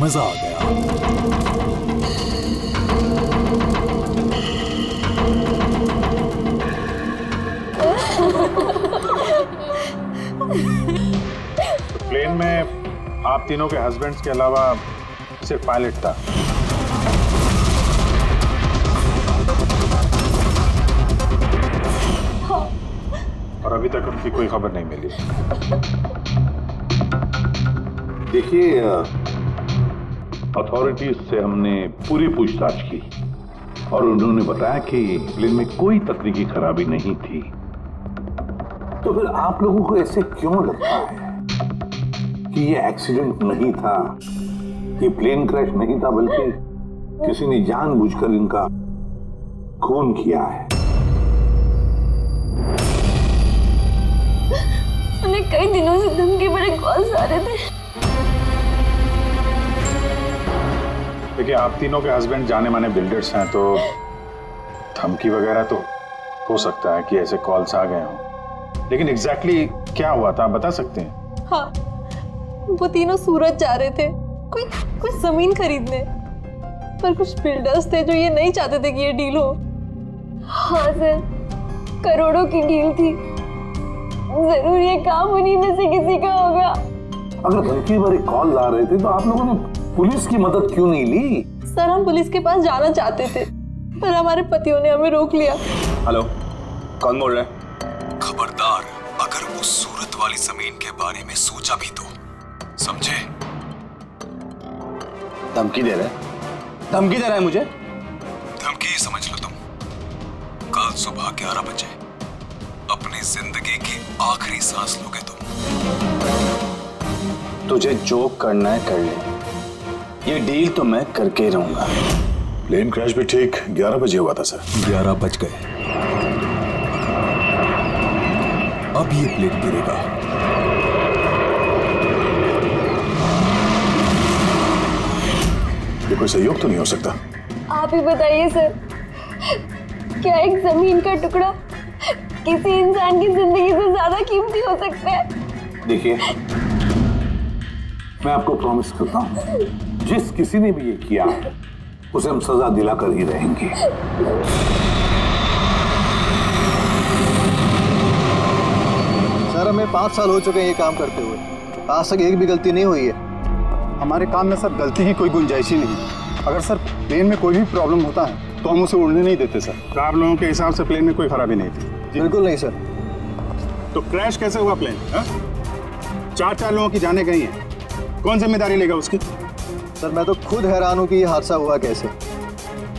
मजा आ गया। प्लेन में आप तीनों के हस्बैंड्स के अलावा सिर्फ पायलट था। और अभी तक उनकी कोई खबर नहीं मिली। देखिए, अथॉरिटीज से हमने पूरी पूछताछ की और उन्होंने बताया कि प्लेन में कोई तकनीकी खराबी नहीं थी। तो फिर आप लोगों को ऐसे क्यों लगता है कि ये एक्सीडेंट नहीं था, ये प्लेन क्रैश नहीं था, बल्कि किसी ने जानबूझकर इनका खून किया है? उन्हें कई दिनों से धमकी भरे कॉल्स आ रहे थे। देखिए, आप तीनों के हस्बैंड जाने माने बिल्डर्स हैं, तो धमकी वगैरह तो हो सकता है कि ऐसे कॉल्स आ गए हों, लेकिन एग्जैक्टली क्या हुआ था आप बता सकते हैं? हाँ, वो तीनों सूरत जा रहे थे कोई जमीन खरीदने, पर कुछ बिल्डर्स थे जो ये नहीं चाहते थे कि ये डील हो। हाँ सर, करोड़ों की डील थी, जरूर ये काम उन्हीं में से किसी का होगा। अगर धमकी भरे कॉल्स आ रहे थे तो आप लोगों ने पुलिस की मदद क्यों नहीं ली? सर, हम पुलिस के पास जाना चाहते थे, पर हमारे पतियों ने हमें रोक लिया। हेलो, कौन बोल रहा है? खबरदार, अगर वो सूरत वाली जमीन के बारे में सोचा भी तो, समझे? धमकी दे रहा है मुझे? धमकी ही समझ लो तुम। कल सुबह 11 बजे अपनी जिंदगी की आखिरी सांस लोगे तुम। तुझे जो करना है कर ले, ये डील तो मैं करके रहूंगा। प्लेन क्रैश भी ठीक 11 बजे हुआ था सर। 11 बज गए। अब ये प्लेन गिरेगा। ये कोई सहयोग तो नहीं हो सकता? आप ही बताइए सर, क्या एक जमीन का टुकड़ा किसी इंसान की जिंदगी से ज्यादा कीमती हो सकता है? देखिए, मैं आपको प्रॉमिस करता हूँ, जिस किसी ने भी ये किया उसे हम सजा दिलाकर ही रहेंगे। सर, हमें 5 साल हो चुके हैं ये काम करते हुए, आज तक एक भी गलती नहीं हुई है। हमारे काम में सर गलती की कोई गुंजाइश ही नहीं। अगर सर प्लेन में कोई भी प्रॉब्लम होता है तो हम उसे उड़ने नहीं देते सर। तो आप लोगों के हिसाब से प्लेन में कोई खराबी नहीं थी? बिल्कुल नहीं सर। तो क्रैश कैसे हुआ प्लेन? 4-4 लोगों की जाने गई हैं, कौन जिम्मेदारी लेगा उसकी? सर, मैं तो खुद हैरान हूँ कि ये हादसा हुआ कैसे।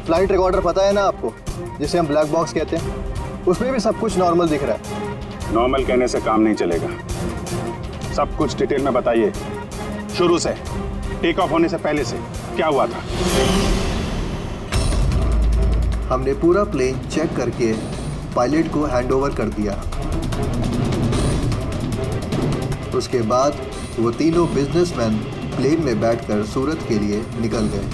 फ्लाइट रिकॉर्डर पता है ना आपको, जिसे हम ब्लैक बॉक्स कहते हैं, उसमें भी सब कुछ नॉर्मल दिख रहा है। नॉर्मल कहने से काम नहीं चलेगा, सब कुछ डिटेल में बताइए, शुरू से, टेक ऑफ होने से पहले से क्या हुआ था। हमने पूरा प्लेन चेक करके पायलट को हैंडओवर कर दिया। उसके बाद वो तीनों बिजनेसमैन प्लेन में बैठकर सूरत के लिए निकल गए।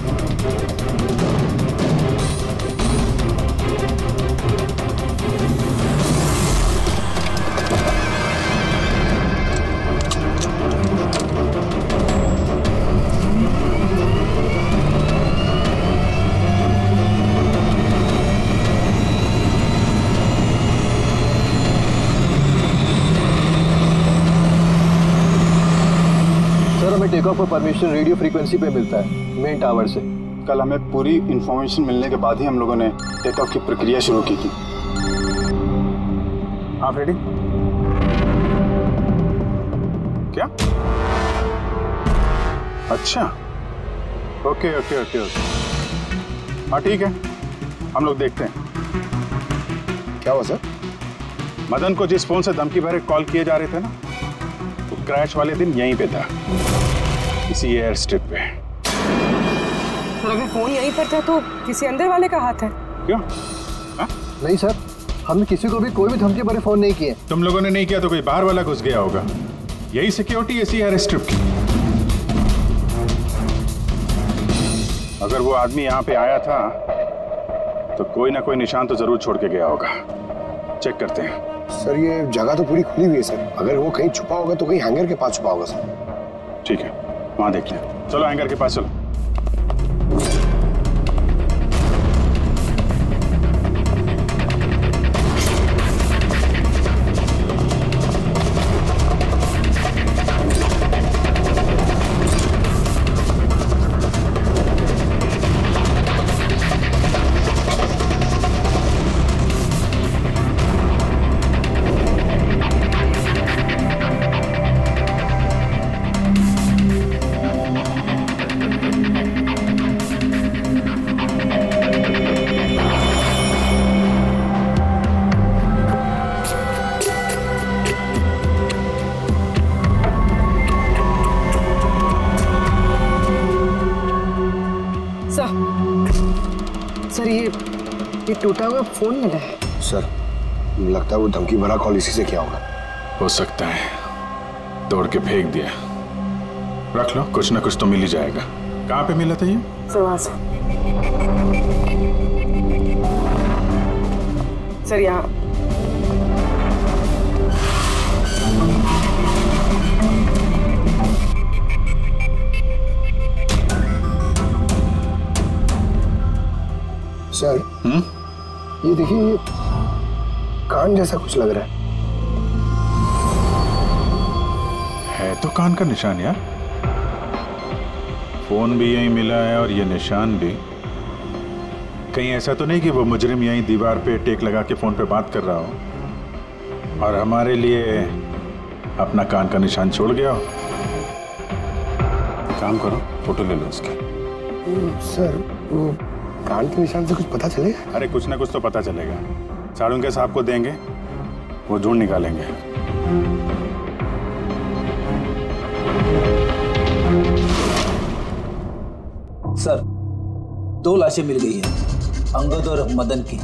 टेकऑफ का परमिशन रेडियो फ्रीक्वेंसी पे मिलता है मेन टावर से। कल हमें पूरी इन्फॉर्मेशन मिलने के बाद ही हम लोगों ने टेकऑफ की प्रक्रिया शुरू की थी। आप रेडी? क्या? अच्छा, ओके ओके ओके ओके, हाँ ठीक है, हम लोग देखते हैं। क्या हुआ सर? मदन को जिस फोन से धमकी भरे कॉल किए जा रहे थे ना, वो क्रैश वाले दिन यहीं पे था, इसी एयर स्ट्रिप पे। तो अगर फोन यहीं पर था तो किसी अंदर वाले का हाथ है? क्यों? हा? नहीं सर, हमने किसी को भी कोई भी धमकी भरे फोन नहीं किए। तुम लोगों ने नहीं किया तो कोई बाहर वाला घुस गया होगा। यही सिक्योरिटी इसी एयर स्ट्रिप की। अगर वो आदमी यहाँ पे आया था तो कोई ना कोई निशान तो जरूर छोड़ के गया होगा। चेक करते हैं। सर ये जगह तो पूरी खुली हुई है सर, अगर वो कहीं छुपा होगा तो कहीं हैंगर के पास छुपा होगा सर। ठीक है, वहाँ देख लें। चलो हैंगर के पास चलो। ये टूटा हुआ फोन मिला है सर, लगता है वो धमकी भरा कॉल इसी से क्या होगा। हो सकता है तोड़ के फेंक दिया। रख लो, कुछ ना कुछ तो मिल ही जाएगा। कहाँ पे मिला था ये? सर यहाँ सर। ये देखिए, ये कान जैसा कुछ लग रहा है तो कान का निशान। यार फोन भी यहीं मिला है और ये निशान भी। कहीं ऐसा तो नहीं कि वो मुजरिम यहीं दीवार पे टेक लगा के फोन पे बात कर रहा हो और हमारे लिए अपना कान का निशान छोड़ गया हो। काम करो, फोटो ले लो उसके। सर वो कान के निशान से कुछ पता चलेगा? अरे कुछ ना कुछ तो पता चलेगा। साड़ून के साहब को देंगे, वो ढूंढ निकालेंगे। सर 2 लाशें मिल गई हैं, अंगद और मदन की।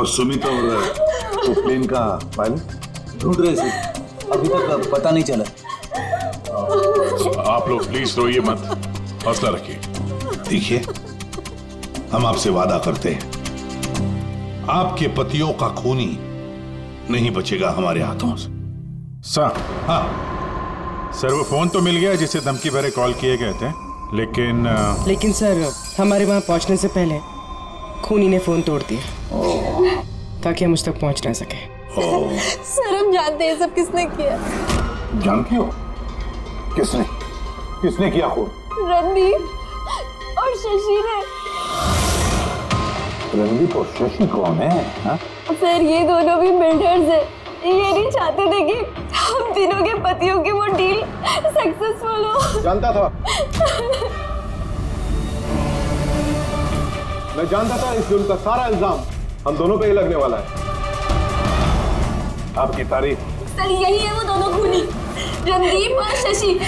और सुमित और प्लेन का पायलट ढूंढ रहे थे, अभी तक पता नहीं चला। आप लोग प्लीज रोइए मत, हौसला रखिए। देखिए, हम आपसे वादा करते हैं, आपके पतियों का खूनी नहीं बचेगा हमारे हाथों से। सर, हाँ सर वो फोन तो मिल गया जिसे धमकी भरे कॉल किए गए थे, लेकिन लेकिन सर हमारे वहां पहुंचने से पहले खूनी ने फोन तोड़ दिया ताकि हम उस तक पहुंच ना सके। सर हम जानते हैं सब किसने किया। जानती हो किसने किसने किया? खून रणदीप और शशि ने। रणदीप और शशि कौन है? सर ये दोनों भी बिल्डर्स हैं। ये नहीं चाहते थे कि हम तीनों के पतियों की वो डील सक्सेसफुल हो। जानता था मैं, जानता था इस जुल्म का सारा इल्जाम हम दोनों पे ही लगने वाला है। आपकी तारीफ। सर यही है वो दोनों खूनी, रणदीप और शशि।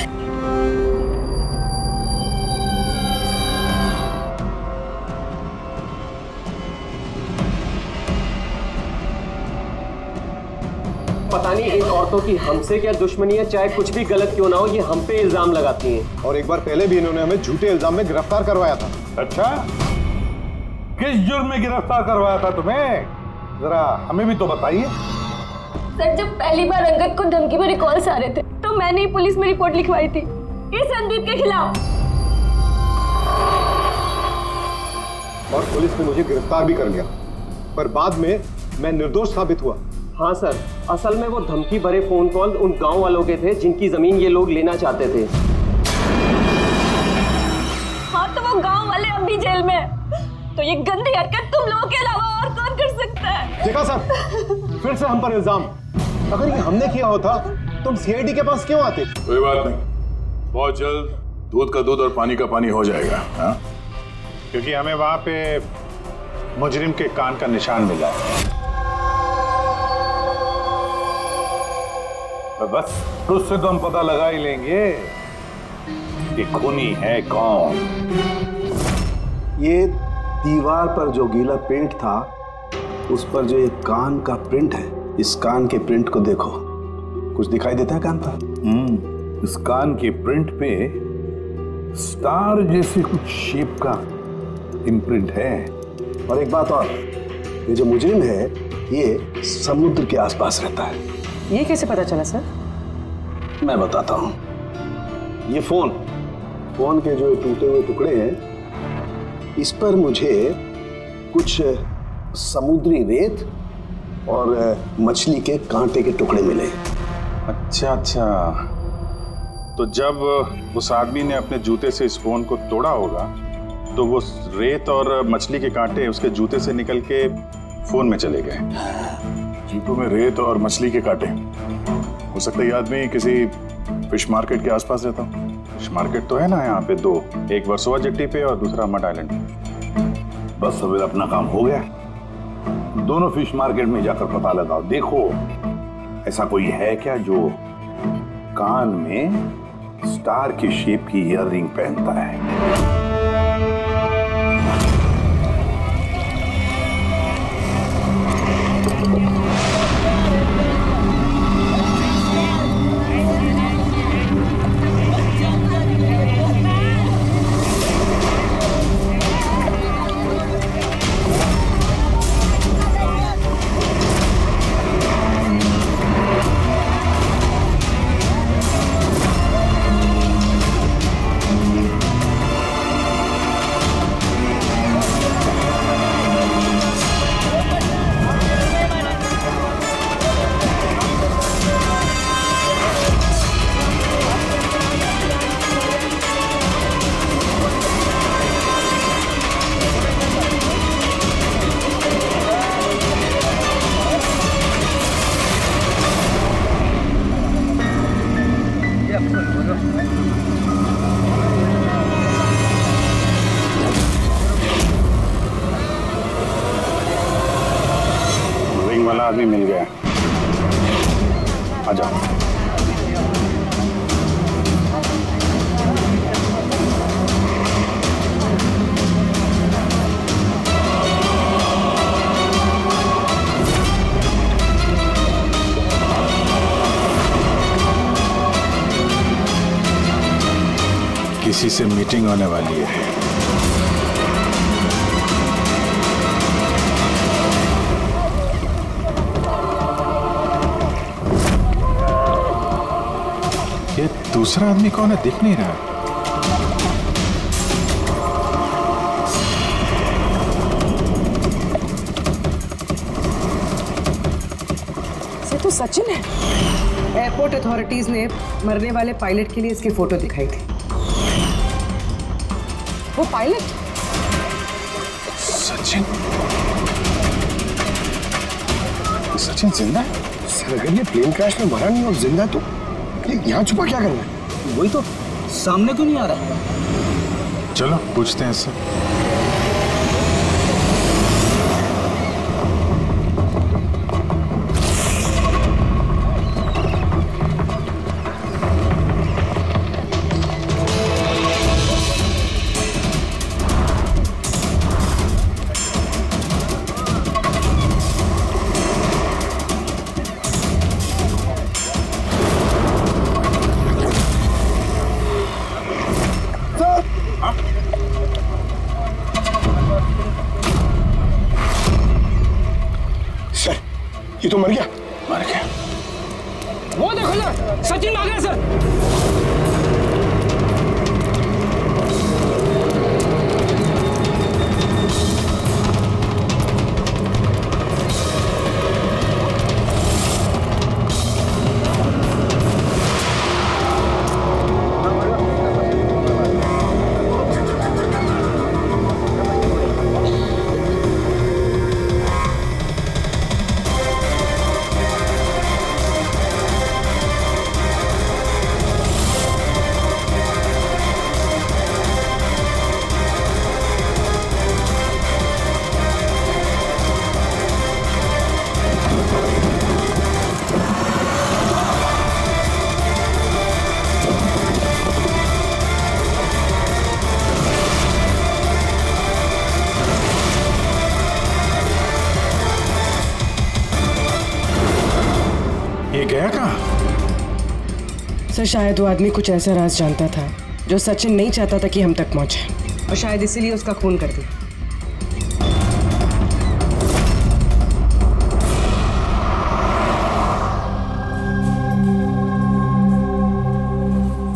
पता नहीं इन औरतों की हमसे क्या दुश्मनी है, चाहे कुछ भी गलत क्यों ना हो ये हम पे इल्जाम लगाती हैं। और एक बार पहले भी इन्होंने हमें झूठे इल्जाम में गिरफ्तार करवाया था। अच्छा, किस जुर्म में गिरफ्तार करवाया था तुम्हें? जरा हमें भी तो बताइए। सर जब पहली बार अंगद को धमकी भरे कॉल्स आ रहे थे तो मैंने पुलिस में रिपोर्ट लिखवाई थी इस संदीप के खिलाफ, और पुलिस ने मुझे गिरफ्तार भी कर लिया। पर बाद में मैं निर्दोष साबित हुआ हाँ सर, असल में वो धमकी भरे फोन कॉल उन गांव वालों के थे जिनकी जमीन ये लोग लेना चाहते थे। हाँ, तो वो गांव वाले अब भी जेल में हैं। तो ये गंदी हरकत तुम लोगों के अलावा और कौन कर सकता है? देखा सर, फिर से हम पर इल्जाम। अगर ये हमने किया होता तुम सीआईडी के पास क्यों आते? कोई बात नहीं, बहुत जल्द दूध का दूध और पानी का पानी हो जाएगा। हा? क्योंकि हमें वहां पे मुजरिम के कान का निशान मिला। बस उससे तो हम पता लगा ही लेंगे कि खूनी है कौन। ये दीवार पर जो गीला पेंट था उस पर जो एक कान का प्रिंट है, इस कान के प्रिंट को देखो। कुछ दिखाई देता है कान पर? इस कान के प्रिंट पे स्टार जैसे कुछ शेप का इम्प्रिंट है। और एक बात और, ये जो मुजरिम है ये समुद्र के आसपास रहता है। ये कैसे पता चला सर? मैं बताता हूँ। ये फोन के जो टूटे हुए टुकड़े हैं इस पर मुझे कुछ समुद्री रेत और मछली के कांटे के टुकड़े मिले। अच्छा अच्छा, तो जब उस आदमी ने अपने जूते से इस फोन को तोड़ा होगा तो वो रेत और मछली के कांटे उसके जूते से निकल के फोन में चले गए। जूतों में रेत और मछली के कांटे। हो सकता है ये आदमी किसी फिश मार्केट के आसपास रहता हो। फिश मार्केट तो है ना यहाँ पे दो, एक वर्सोवा जट्टी पे और दूसरा मड आइलैंड। बस सवेल अपना काम हो गया। दोनों फिश मार्केट में जाकर पता लगाओ, देखो ऐसा कोई है क्या जो कान में स्टार की शेप की इयर रिंग पहनता है। रिंग वाला आदमी मिल गया, आ जाओ। किसी से मीटिंग होने वाली है। ये दूसरा आदमी कौन है? दिख नहीं रहा। ये तो सचिन है। एयरपोर्ट अथॉरिटीज ने मरने वाले पायलट के लिए इसकी फोटो दिखाई थी। वो पायलट सचिन सचिन जिंदा है सर। अगर ये प्लेन क्रैश में मरा नहीं और जिंदा तो यहाँ छुपा क्या कर रहा है? वही तो, सामने क्यों नहीं आ रहा? चलो पूछते हैं सर। ये तो मर गया। मर गया। वो देखो ना, सचिन आ गया सर। ये गया कहाँ? सर शायद वो आदमी कुछ ऐसा राज जानता था जो सचिन नहीं चाहता था कि हम तक पहुँचे और शायद इसीलिए उसका खून कर दिया।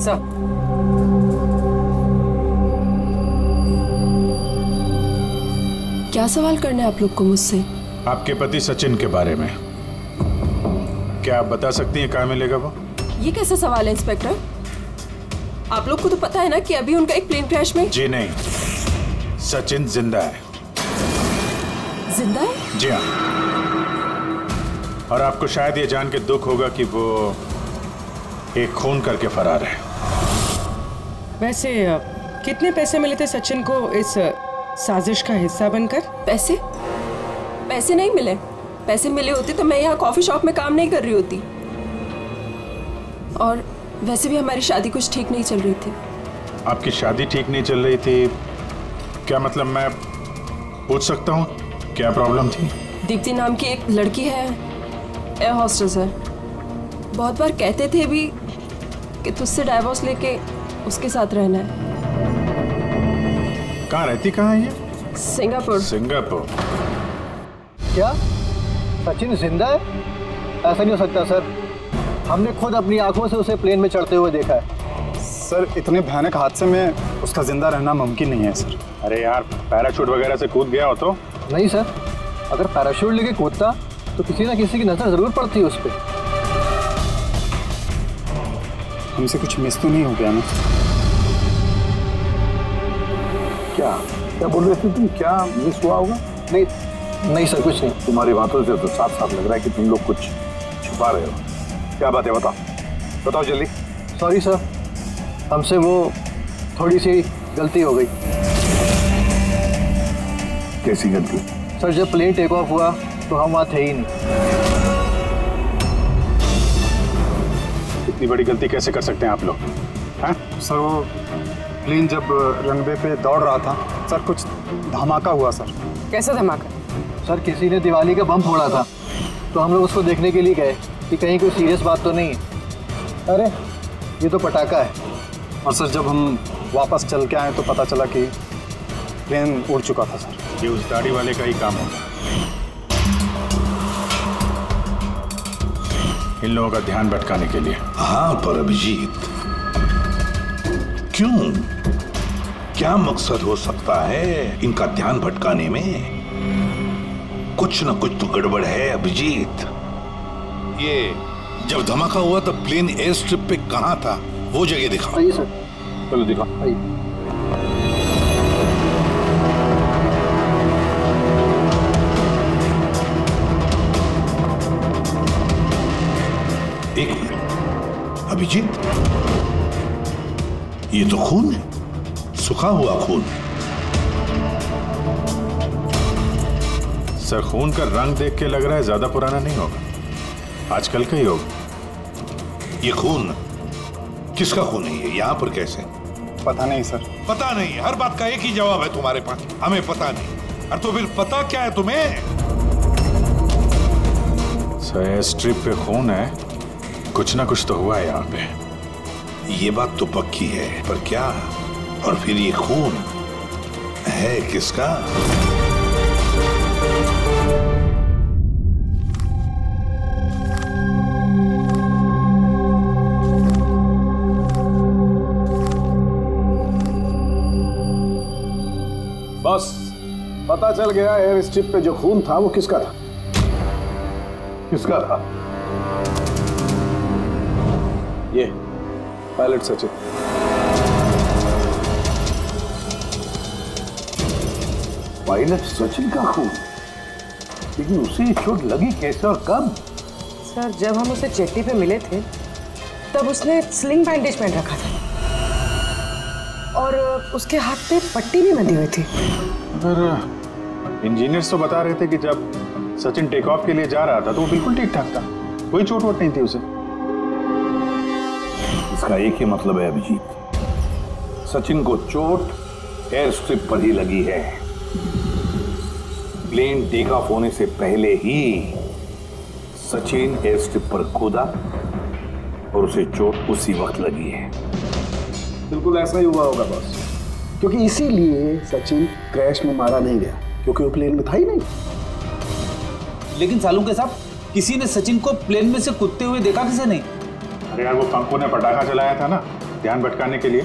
सर क्या सवाल करना है आप लोग को मुझसे? आपके पति सचिन के बारे में क्या आप बता सकती हैं कहाँ मिलेगा वो? ये कैसा सवाल है इंस्पेक्टर? आप लोग को तो पता है ना कि अभी उनका एक प्लेन क्रैश में। जी नहीं, सचिन जिंदा है। जिंदा है? जी हाँ। और आपको शायद ये जान के दुख होगा कि वो एक खून करके फरार है। वैसे कितने पैसे मिले थे सचिन को इस साजिश का हिस्सा बनकर? पैसे पैसे नहीं मिले। पैसे मिले होते तो मैं यहाँ कॉफी शॉप में काम नहीं कर रही होती, और वैसे भी हमारी शादी कुछ ठीक नहीं चल रही थी। आपकी शादी ठीक नहीं चल रही थी? क्या मतलब? मैं पूछ सकता हूँ क्या प्रॉब्लम थी? दीप्ति नाम की एक लड़की है, एयर हॉस्टेस है। बहुत बार कहते थे भी कि तुझसे डाइवोर्स लेके उसके साथ रहना है। कहाँ रहती? कहाँ है ये? सिंगापुर। सिंगापुर। क्या सचिन जिंदा है? ऐसा नहीं हो सकता सर, हमने खुद अपनी आंखों से उसे प्लेन में चढ़ते हुए देखा है। सर इतने भयानक हादसे में उसका जिंदा रहना मुमकिन नहीं है सर। अरे यार पैराशूट वगैरह से कूद गया हो तो? नहीं सर, अगर पैराशूट लेके कूदता तो किसी ना किसी की नज़र जरूर पड़ती है उस पर। हमसे कुछ मिस तो नहीं हो गया ना? क्या क्या बोल रहे थे तुम? क्या मिस हुआ होगा? नहीं नहीं सर कुछ नहीं। तुम्हारी बातों से तो साफ साफ लग रहा है कि तुम लोग कुछ छुपा रहे हो। क्या बात है? बताओ जल्दी। सॉरी सर, हमसे वो थोड़ी सी गलती हो गई। कैसी गलती? सर जब प्लेन टेक ऑफ हुआ तो हम वहाँ थे ही नहीं। इतनी बड़ी गलती कैसे कर सकते हैं आप लोग? हाँ सर वो प्लेन जब रनवे पे दौड़ रहा था सर कुछ धमाका हुआ। सर कैसा धमाका? सर किसी ने दिवाली का बम फोड़ा था तो हम लोग उसको देखने के लिए गए कि कहीं कोई सीरियस बात तो नहीं है। अरे ये तो पटाखा है। और सर जब हम वापस चल के आए तो पता चला कि प्लेन उड़ चुका था। सर ये उस गाड़ी वाले का ही काम होगा। इन लोगों का ध्यान भटकाने के लिए। हाँ पर अभिजीत क्यों? क्या मकसद हो सकता है इनका ध्यान भटकाने में? कुछ ना कुछ तो गड़बड़ है अभिजीत। ये जब धमाका हुआ तब प्लेन एयर स्ट्रिप पे कहाँ था? वो जगह दिखा। आइए सर। चलो दिखा। आइए। एक मिनट अभिजीत, ये तो खून है, सूखा हुआ खून। सर खून का रंग देख के लग रहा है ज्यादा पुराना नहीं होगा, आजकल का ही होगा। ये खून किसका खून है? ये यहाँ पर कैसे? पता नहीं सर। पता नहीं? हर बात का एक ही जवाब है तुम्हारे पास, हमें पता नहीं। और तो फिर पता क्या है तुम्हें? सर स्ट्रिप पे खून है, कुछ ना कुछ तो हुआ है यहाँ पे। ये बात तो पक्की है, पर क्या? और फिर ये खून है किसका? बस पता चल गया, एयर स्ट्रिप पे जो खून था वो किसका था? किसका था? ये पायलट सचिन। पायलट सचिन का खून? लेकिन उसे चोट लगी कैसे और कब? सर जब हम उसे चेटी पे मिले थे तब उसने स्लिंग बैंडेज पहन रखा था और उसके हाथ पे पट्टी भी बंधी हुई थी। अगर इंजीनियर्स तो बता रहे थे कि जब सचिन टेक ऑफ के लिए जा रहा था तो वो बिल्कुल ठीक ठाक था, कोई चोट वोट नहीं थी उसे। इसका एक ही मतलब है अभिजीत, सचिन को चोट एयर स्ट्रिप पर ही लगी है। प्लेन टेक ऑफ होने से पहले ही सचिन एयर स्ट्रिप पर कूदा और उसे चोट उसी वक्त लगी है। बिल्कुल ऐसा ही हुआ होगा बॉस, क्योंकि इसीलिए सचिन क्रैश में मारा नहीं गया, क्योंकि वो प्लेन में था ही नहीं। लेकिन सालों के साथ किसी ने सचिन को प्लेन में से कूदते हुए देखा किसे नहीं? अरे यार, वो पंखों ने पटाखा चलाया था ना, ध्यान भटकाने के लिए।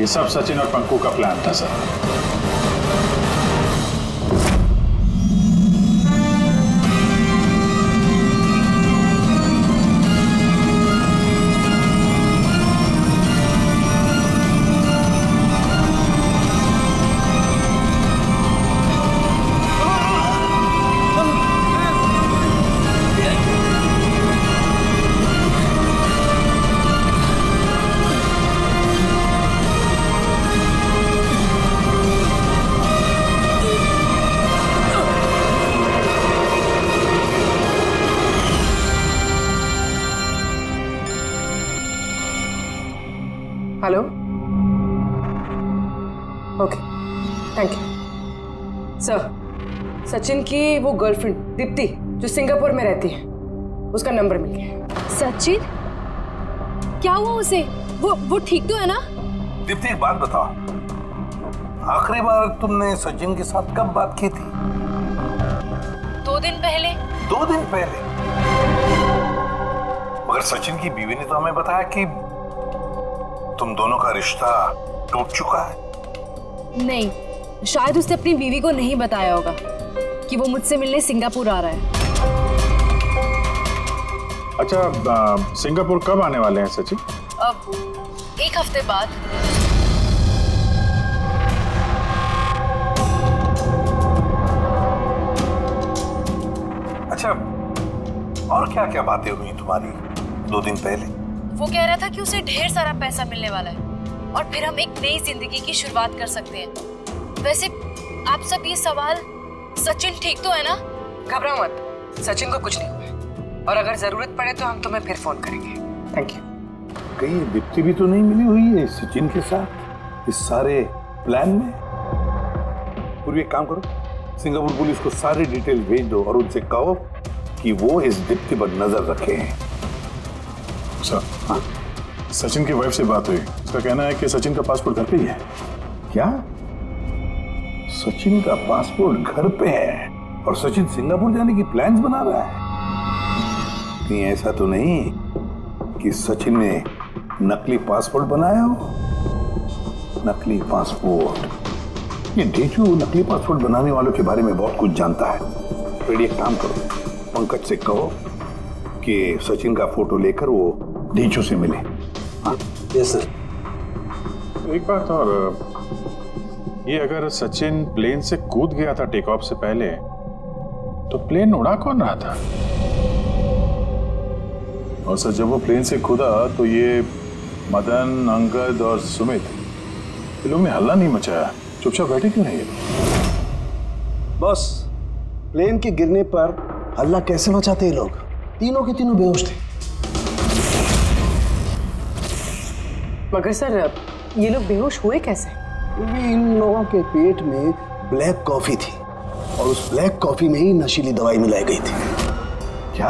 ये सब सचिन और पंकू का प्लान था sir. Hello, okay, thank you sir. Sachin की वो गर्लफ्रेंड दीप्ति जो सिंगापुर में रहती है, उसका नंबर मिल गया। सचिन, क्या हुआ उसे? वो ठीक तो है ना? दीप्ति, एक बात बताओ, आखिरी बार तुमने सचिन के साथ कब बात की थी? 2 दिन पहले। 2 दिन पहले? मगर सचिन की बीवी ने तो हमें बताया कि तुम दोनों का रिश्ता टूट चुका है। नहीं, शायद उसने अपनी बीवी को नहीं बताया होगा कि वो मुझसे मिलने सिंगापुर आ रहा है। अच्छा, सिंगापुर कब आने वाले हैं सचिन? अब 1 हफ्ते बाद। अच्छा, और क्या क्या बातें हुई तुम्हारी 2 दिन पहले? वो कह रहा था कि उसे ढेर सारा पैसा मिलने वाला है और फिर हम एक नई जिंदगी की शुरुआत कर सकते हैं। वैसे आप सब ये सवाल, सचिन ठीक तो है ना? घबराओ मत, सचिन को कुछ नहीं हुआ, और अगर जरूरत पड़े तो हम तुम्हें फिर फोन करेंगे। Thank you. कहीं दीप्ति भी तो नहीं मिली हुई है सचिन के साथ इस सारे प्लान में? पूरी एक काम करो, सिंगापुर पुलिस को सारी डिटेल भेज दो और उनसे कहो कि वो इस दीप्ति पर नजर रखे हैं। सर, हाँ? सचिन की वाइफ से बात हुई, उसका कहना है कि सचिन का पासपोर्ट घर पे ही है। क्या? सचिन का पासपोर्ट घर पे है और सचिन सिंगापुर जाने की प्लान्स बना रहा है? नहीं, ऐसा तो नहीं कि सचिन ने नकली पासपोर्ट बनाया हो? नकली पासपोर्ट, ये ढेचू नकली पासपोर्ट बनाने वालों के बारे में बहुत कुछ जानता है। फिर एक काम करो, पंकज से कहो कि सचिन का फोटो लेकर वो ढींचू से मिले। हाँ, यस सर। एक बात और, ये अगर सचिन प्लेन से कूद गया था टेक ऑफ से पहले, तो प्लेन उड़ा कौन रहा था? और सर, जब वो प्लेन से कूदा तो ये मदन, अंगद और सुमित लोग ने हल्ला नहीं मचाया, चुपचाप बैठे क्यों नहीं? बॉस, प्लेन के गिरने पर हल्ला कैसे मचाते ये लोग? तीनों के तीनों बेहोश थे। मगर सर, ये लोग बेहोश हुए कैसे? इन लोगों के पेट में ब्लैक कॉफी थी और उस ब्लैक कॉफी में ही नशीली दवाई मिलाई गई थी। क्या?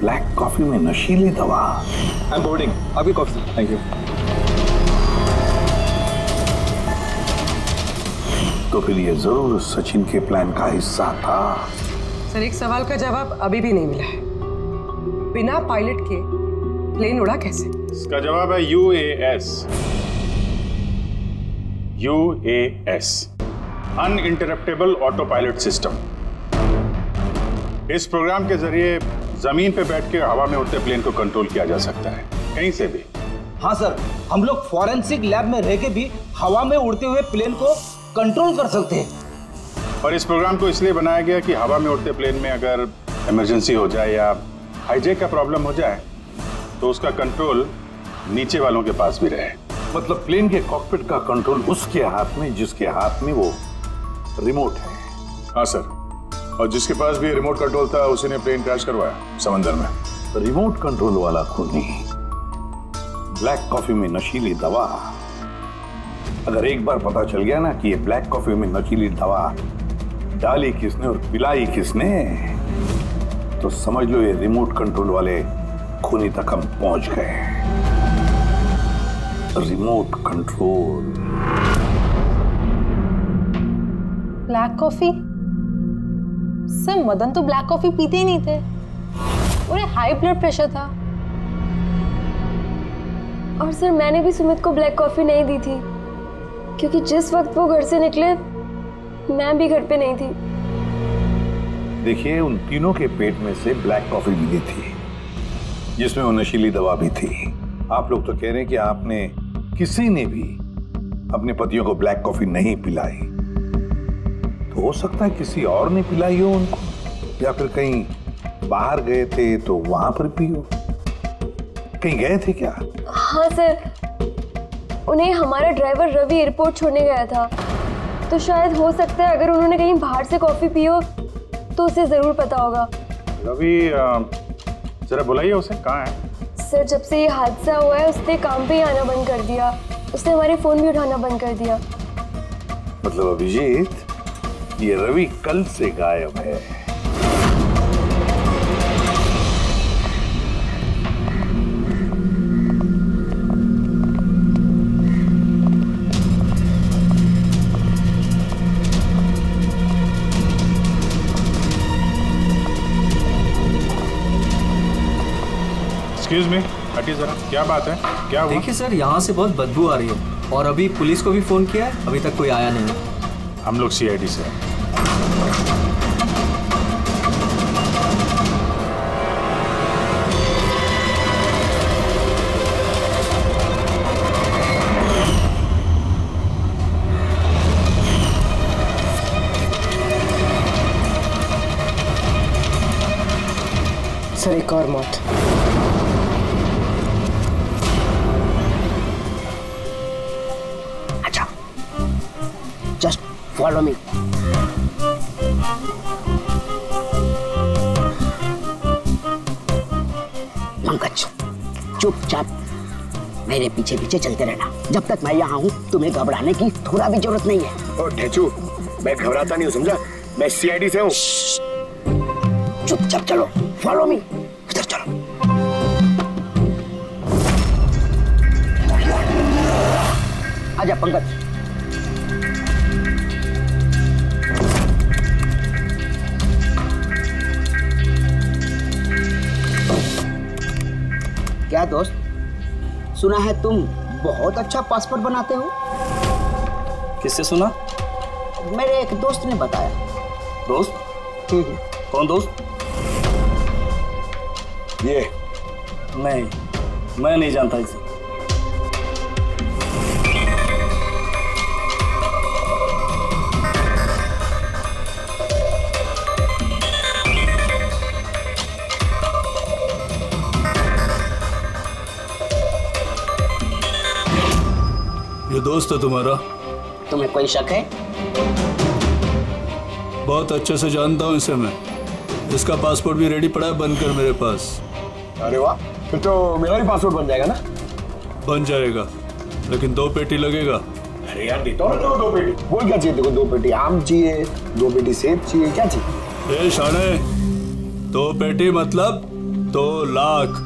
ब्लैक कॉफी में नशीली दवा? आई एम बोर्डिंग आपकी कॉफी। Thank you. तो फिर ये जरूर सचिन के प्लान का हिस्सा था। सर, एक सवाल का जवाब अभी भी नहीं मिला है, बिना पायलट के प्लेन उड़ा कैसे? इसका जवाब है UAS। UAS, uninterruptible auto pilot system. इस प्रोग्राम के जरिए जमीन पे बैठ के हवा में उड़ते प्लेन को कंट्रोल किया जा सकता है, कहीं से भी। हाँ सर, हम लोग फॉरेंसिक लैब में रह के भी हवा में उड़ते हुए प्लेन को कंट्रोल कर सकते हैं। और इस प्रोग्राम को इसलिए बनाया गया कि हवा में उड़ते प्लेन में अगर इमरजेंसी हो जाए या हाईजेक का प्रॉब्लम हो जाए तो उसका कंट्रोल नीचे वालों के पास भी रहे। मतलब प्लेन के कॉकपिट का कंट्रोल उसके हाथ में जिसके हाथ में वो रिमोट है। हाँ सर, और जिसके पास भी रिमोट कंट्रोल था उसी ने प्लेन क्रैश करवाया समंदर में। तो रिमोट कंट्रोल वाला खूनी, ब्लैक कॉफी में नशीली दवा, अगर एक बार पता चल गया ना कि ये ब्लैक कॉफी में नशीली दवा डाली किसने और पिलाई किसने, तो समझ लो ये रिमोट कंट्रोल वाले खूनी तक हम पहुंच गए। Remote control black coffee. Sir Madan तो ब्लैक कॉफी पीते ही नहीं थे, उन्हें हाई ब्लड प्रेशर था। और सर मैंने भी सुमित को ब्लैक कॉफी नहीं दी थी, क्योंकि जिस वक्त वो घर से निकले मैं भी घर पे नहीं थी। देखिए उन तीनों के पेट में से ब्लैक कॉफी मिली थी, जिसमें वो नशीली दवा भी थी। आप लोग तो कह रहे हैं कि आपने किसी ने भी अपने पतियों को ब्लैक कॉफी नहीं पिलाई, तो हो सकता है किसी और ने पिलाई हो उनको, या फिर कहीं बाहर गए थे तो वहां पर पी हो। कहीं गए थे क्या? हाँ सर, उन्हें हमारा ड्राइवर रवि एयरपोर्ट छोड़ने गया था, तो शायद हो सकता है अगर उन्होंने कहीं बाहर से कॉफी पी हो तो उसे जरूर पता होगा। रवि जरा बुलाइए उसे, कहाँ है? सर जब से ये हादसा हुआ है उसने काम पे ही आना बंद कर दिया, उसने हमारे फोन भी उठाना बंद कर दिया। मतलब अभिजीत ये रवि कल से गायब है। एक्सक्यूज मी, हटिए जरा, क्या बात है? क्या हुआ? देखिए सर यहाँ से बहुत बदबू आ रही है, और अभी पुलिस को भी फोन किया है, अभी तक कोई आया नहीं है। हम लोग CID से हैं। सर एक और मौत। Follow me. पंकज चुपचाप मेरे पीछे पीछे चलते रहना, जब तक मैं यहाँ हूँ तुम्हें घबराने की थोड़ा भी जरूरत नहीं है। ओ ढेचू, मैं घबराता नहीं हूँ समझा, मैं CID से हूँ। चुपचाप चलो, फॉलो मी, उधर चलो। आजा पंकज। क्या दोस्त, सुना है तुम बहुत अच्छा पासपोर्ट बनाते हो। किससे सुना? मेरे एक दोस्त ने बताया। दोस्त? कौन दोस्त? ये नहीं, मैं नहीं जानता इसे। दोस्त है तुम्हारा? तुम्हें कोई शक है? बहुत अच्छे से जानता हूँ इसे मैं, इसका पासपोर्ट भी रेडी पड़ा है बनकर मेरे पास। अरे वाह, फिर तो मेरा भी पासपोर्ट बन जाएगा ना? बन जाएगा, लेकिन 2 पेटी लगेगा। अरे यार दो पेटी बोल, क्या चाहिए देखो? 2 पेटी आम चाहिए, 2 पेटी सेब चाहिए, क्या चाहिए? ए शाने, 2 पेटी मतलब 2 लाख।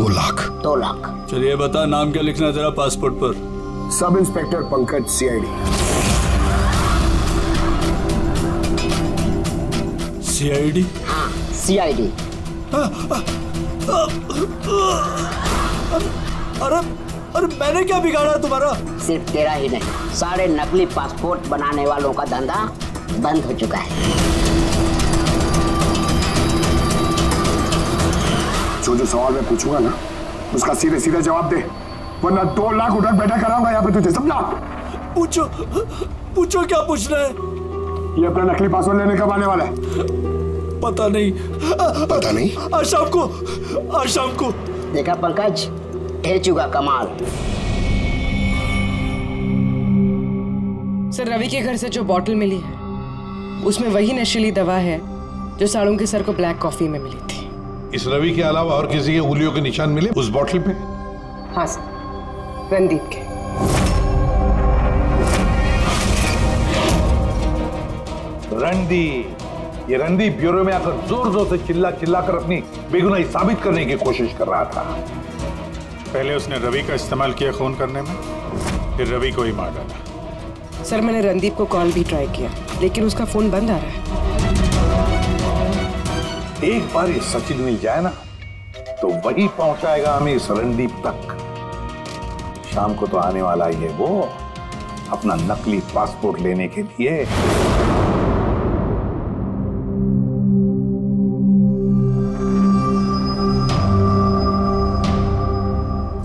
2 लाख? 2 लाख। चलिए बता नाम क्या लिखना जरा पासपोर्ट पर? Sub inspector Pankaj CID। CID? हाँ CID। अरे मैंने क्या बिगाड़ा तुम्हारा? सिर्फ तेरा ही नहीं, सारे नकली पासपोर्ट बनाने वालों का धंधा बंद हो चुका है। जो जो सवाल मैं पूछूंगा ना उसका सीधे सीधा जवाब दे, वरना 2 लाख उठा बैठा कराऊंगा यहाँ पे तुझे, समझा? पूछो पूछो, क्या पूछना है? ये अपना नकली पासपोर्ट लेने कब आने वाला है? पता नहीं। पता नहीं? आज शाम को। आज शाम को। देखा पंकज, ढे चुका कमाल। सर रवि के घर से जो बॉटल मिली है उसमें वही नशीली दवा है जो साड़ों के सर को ब्लैक कॉफी में मिली थी। इस रवि के अलावा और किसी के उंगलियों के निशान मिले उस बॉटल पे? हाँ सर, रणदीप के। रंडी, ये रंडी ब्यूरो में आकर जोर जोर से चिल्ला चिल्ला कर अपनी बेगुनाही साबित करने की कोशिश कर रहा था। पहले उसने रवि का इस्तेमाल किया खून करने में, फिर रवि को ही मार डाला। सर मैंने रणदीप को कॉल भी ट्राई किया लेकिन उसका फोन बंद आ रहा है। एक बार ये सचिन मिल जाए ना तो वही पहुंचाएगा हमें इस रणदीप तक। शाम को तो आने वाला ही है वो अपना नकली पासपोर्ट लेने के लिए।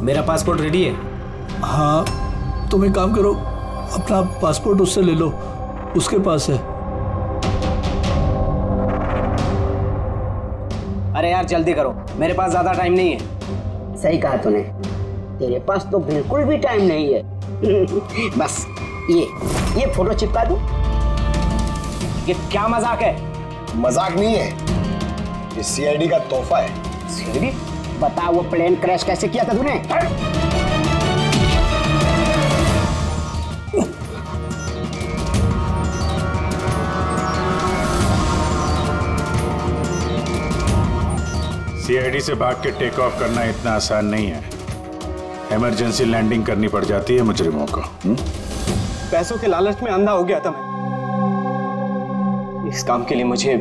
मेरा पासपोर्ट रेडी है। हाँ तुम एक काम करो, अपना पासपोर्ट उससे ले लो, उसके पास है। अरे यार जल्दी करो, मेरे पास ज्यादा टाइम नहीं है। सही कहा तूने, तेरे पास तो बिल्कुल भी टाइम नहीं है। बस ये फोटो चिपका दूं? ये क्या मजाक है? मजाक नहीं है, ये सीआईडी का तोहफा है। सीआईडी? बता वो प्लेन क्रैश कैसे किया था तूने? सीआईडी से भाग के टेक ऑफ करना इतना आसान नहीं है, इमरजेंसी लैंडिंग करनी पड़ जाती है मुजरिमों को। पैसों के लालच में अंधा हो गया था मैं। इस काम के लिए मुझे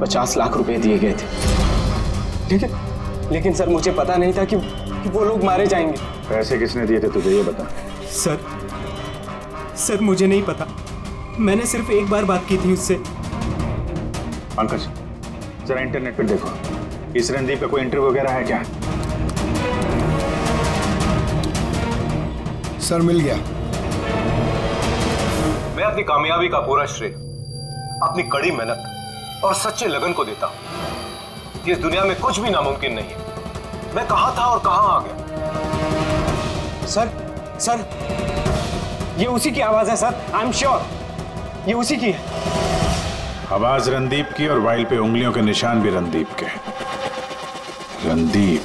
50 लाख रुपए दिए गए थे, लेकिन सर मुझे पता नहीं था कि वो लोग मारे जाएंगे। पैसे किसने दिए थे तुझे ये बता? सर मुझे नहीं पता, मैंने सिर्फ एक बार बात की थी उससे। पंकज जरा इंटरनेट पर देखो, इस रणदीप का कोई इंटरव्यू वगैरह है क्या? सर मिल गया। मैं अपनी कामयाबी का पूरा श्रेय अपनी कड़ी मेहनत और सच्चे लगन को देता हूं। इस दुनिया में कुछ भी नामुमकिन नहीं है। मैं कहां था और कहां आ गया। सर ये उसी की आवाज है सर, आई एम श्योर ये उसी की है। आवाज रणदीप की और वाइल पे उंगलियों के निशान भी रणदीप के। रणदीप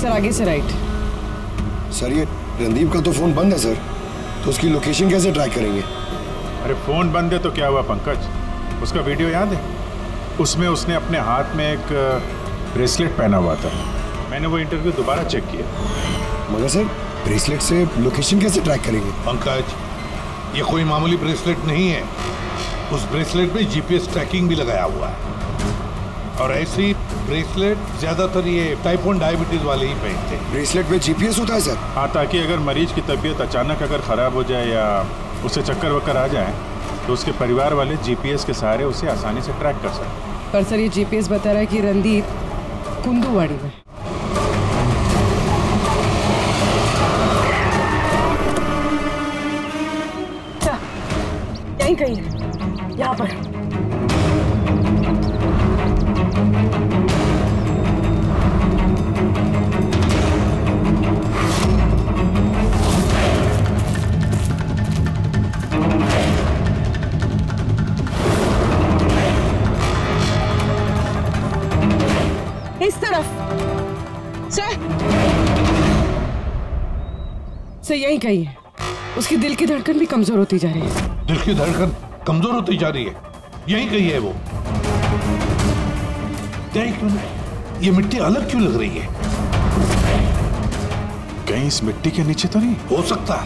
सर आगे से राइट। सर ये रणदीप का तो फोन बंद है सर, तो उसकी लोकेशन कैसे ट्रैक करेंगे? अरे फोन बंद है तो क्या हुआ पंकज, उसका वीडियो याद है? उसमें उसने अपने हाथ में एक ब्रेसलेट पहना हुआ था। मैंने वो इंटरव्यू दोबारा चेक किया। मगर सर ब्रेसलेट से लोकेशन कैसे ट्रैक करेंगे? पंकज ये कोई मामूली ब्रेसलेट नहीं है, उस ब्रेसलेट में GPS ट्रैकिंग भी लगाया हुआ है। और ऐसी ब्रेसलेट ज्यादातर ये टाइप 1 डायबिटीज वाले ही पहनते हैं। ब्रेसलेट में GPS होता है सर? हाँ, ताकि अगर मरीज की तबीयत अचानक अगर खराब हो जाए या उसे चक्कर वक्कर आ जाए तो उसके परिवार वाले GPS के सहारे उसे आसानी से ट्रैक कर सकते। पर सर ये GPS बता रहा है कि रणदीप कुंदुवाड़ी में। यहीं कहीं यहाँ पर। यही कही है, उसकी दिल की धड़कन भी कमजोर होती जा रही है। दिल की धड़कन कमजोर होती जा रही है, यही कही है वो। ये मिट्टी अलग क्यों लग रही है? कहीं इस मिट्टी के नीचे तो नहीं हो सकता?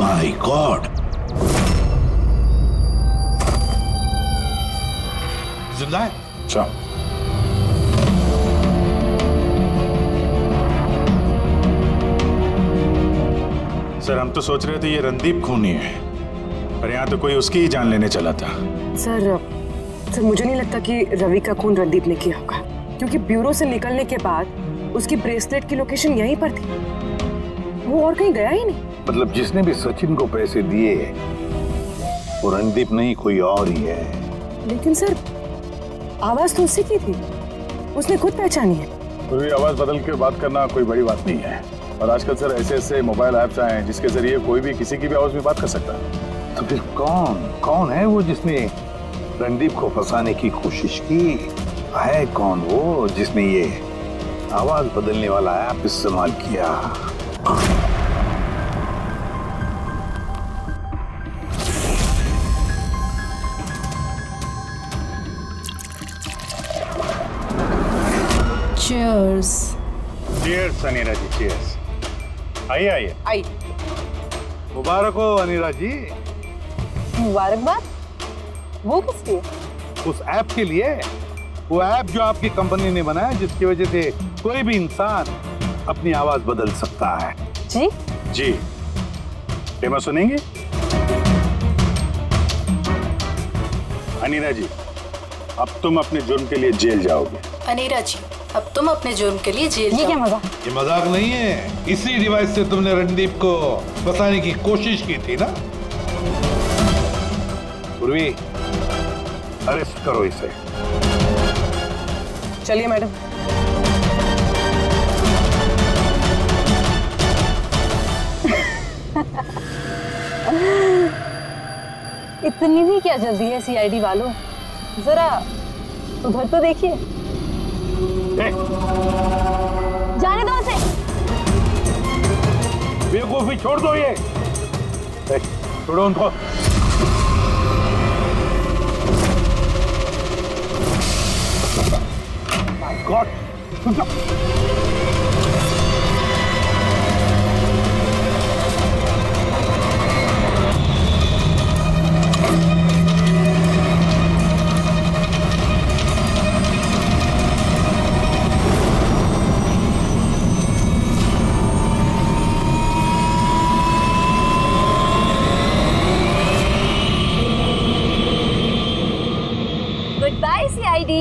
My God! जिंदा है? अच्छा। सर हम तो सोच रहे थे ये रणदीप खूनी है, पर यहाँ तो कोई उसकी ही जान लेने चला था। सर मुझे नहीं लगता कि रवि का खून रणदीप ने किया होगा, क्योंकि ब्यूरो से निकलने के बाद उसकी ब्रेसलेट की लोकेशन यहीं पर थी, वो और कहीं गया ही नहीं। मतलब जिसने भी सचिन को पैसे दिए वो रणदीप नहीं कोई और ही है। लेकिन सर आवाज तो उससे की थी, उसने खुद पहचानी है। पूरी आवाज बदल के बात करना कोई बड़ी बात नहीं है। और आजकल सर ऐसे ऐसे मोबाइल ऐप्स आए हैं जिसके जरिए कोई भी किसी की भी आवाज में बात कर सकता है। तो फिर कौन है वो जिसने रणदीप को फंसाने की कोशिश की? है कौन वो जिसने ये आवाज बदलने वाला ऐप इस्तेमाल किया? Cheers. Cheers अनीरा जी, cheers। आइए आइए आइए। मुबारक हो अनीरा जी। मुबारकबाद। वो किसके? उस ऐप के लिए, वो ऐप जो आपकी कंपनी ने बनाया जिसकी वजह से कोई भी इंसान अपनी आवाज बदल सकता है। जी जी, डेमो सुनेंगे? अनीरा जी अब तुम अपने जुर्म के लिए जेल जाओगे। अनीरा जी अब तुम अपने जुर्म के लिए जेल जाओगे। ये क्या मजाक? ये मजाक नहीं है। इसी डिवाइस से तुमने रणदीप को फंसाने की कोशिश की थी ना? पूर्वी अरेस्ट करो इसे। चलिए मैडम। इतनी भी क्या जल्दी है सीआईडी वालों, जरा उधर तो देखिए। जाने दो उसे। बेवकूफी छोड़ दो, ये छोड़ो उनको। God, goodbye, CID.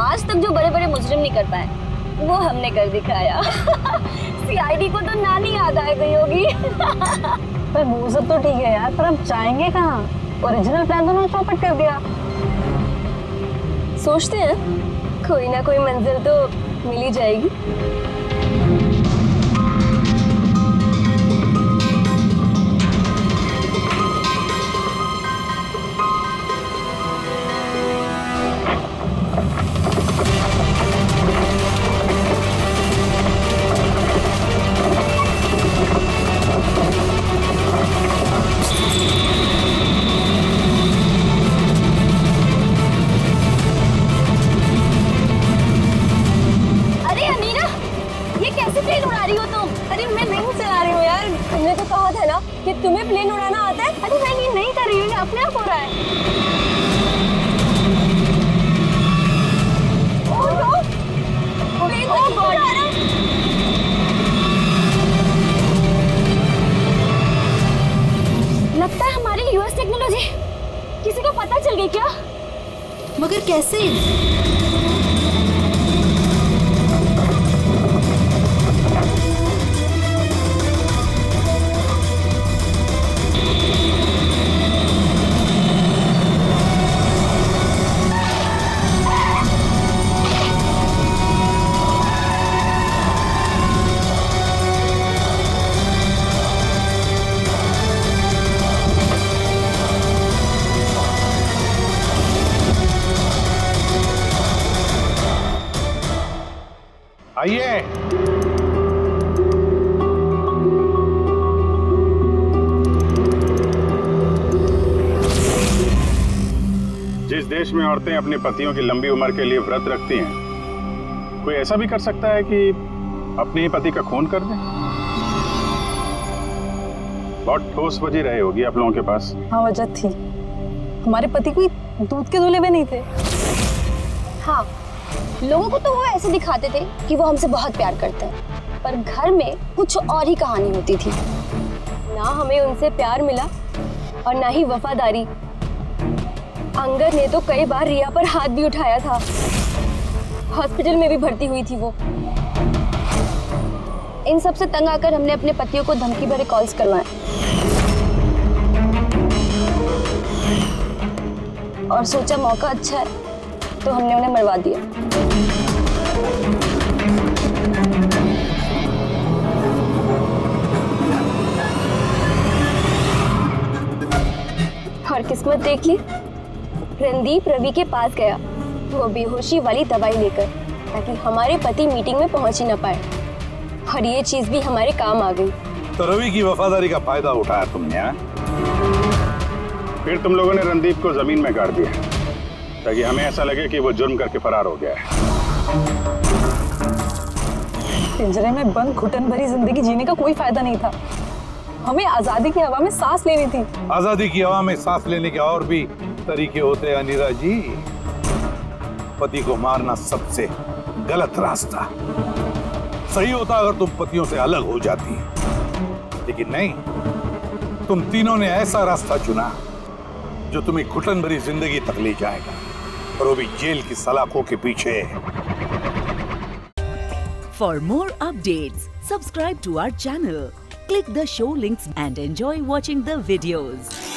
आज तक जो बड़े बड़े मुजरिम नहीं कर पाए वो हमने कर दिखाया। सीआईडी को तो नानी याद आ गई होगी। पर वो सब तो ठीक है यार, पर हम जाएंगे कहाँ? ओरिजिनल प्लान तो उन्होंने चौपट कर दिया। सोचते हैं कोई ना कोई मंजिल तो मिल ही जाएगी। देश में औरतें अपने पतियों की लंबी उम्र के लिए व्रत रखती हैं, कोई ऐसा भी कर सकता है कि अपने ही पति का खून कर दे? बहुत ठोस वजह रही होगी आप लोगों के पास। हाँ वजह थी, हमारे पति कोई दूध के धुले हुए नहीं थे। हाँ लोगों को तो वो ऐसे दिखाते थे कि वो हमसे बहुत प्यार करते हैं, पर घर में कुछ और ही कहानी होती थी। ना हमें उनसे प्यार मिला और ना ही वफादारी। अंगद ने तो कई बार रिया पर हाथ भी उठाया था। हॉस्पिटल में भी भर्ती हुई थी वो। इन सब से तंग आकर हमने अपने पतियों को धमकी भरे कॉल्स करवाए और सोचा मौका अच्छा है तो हमने उन्हें मरवा दिया। और किस्मत देखिए, रणदीप रवि के पास गया वो बेहोशी वाली दवाई लेकर, ताकि हमारे पति मीटिंग में पहुंच ही ना पाए। और ये चीज भी हमारे काम आ गई। तो रवि की वफादारी का फायदा उठाया तुमने। फिर तुम लोगों ने रणदीप को जमीन में गाड़ दिया ताकि हमें ऐसा लगे कि वो जुर्म करके फरार हो गया है। पिंजरे में बंद घुटन भरी जिंदगी जीने का कोई फायदा नहीं था। हमें आजादी की हवा में सांस लेनी थी। आजादी की हवा में सांस लेने के और भी तरीके होते हैं अनिरा जी। पति को मारना सबसे गलत रास्ता। सही होता अगर तुम पतियों से अलग हो जाती, लेकिन नहीं, तुम तीनों ने ऐसा रास्ता चुना जो तुम्हें घुटन भरी जिंदगी तक ले जाएगा, और वो भी जेल की सलाखों के पीछे। For more updates subscribe to our channel. Click the show links and enjoy watching the videos.